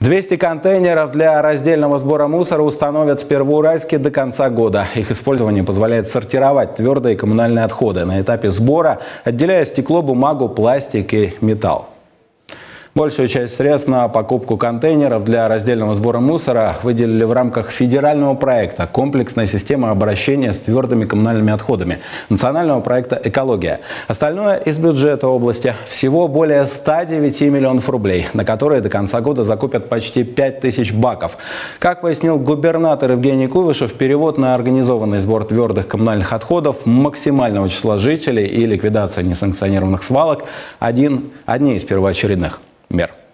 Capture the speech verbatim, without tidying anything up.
двести контейнеров для раздельного сбора мусора установят в Первоуральске до конца года. Их использование позволяет сортировать твердые коммунальные отходы на этапе сбора, отделяя стекло, бумагу, пластик и металл. Большую часть средств на покупку контейнеров для раздельного сбора мусора выделили в рамках федерального проекта «Комплексная система обращения с твердыми коммунальными отходами» национального проекта «Экология». Остальное из бюджета области. Всего более ста девяти миллионов рублей, на которые до конца года закупят почти пять тысяч баков. Как пояснил губернатор Евгений Куйвашев, перевод на организованный сбор твердых коммунальных отходов максимального числа жителей и ликвидация несанкционированных свалок – один, одни из первоочередных мер.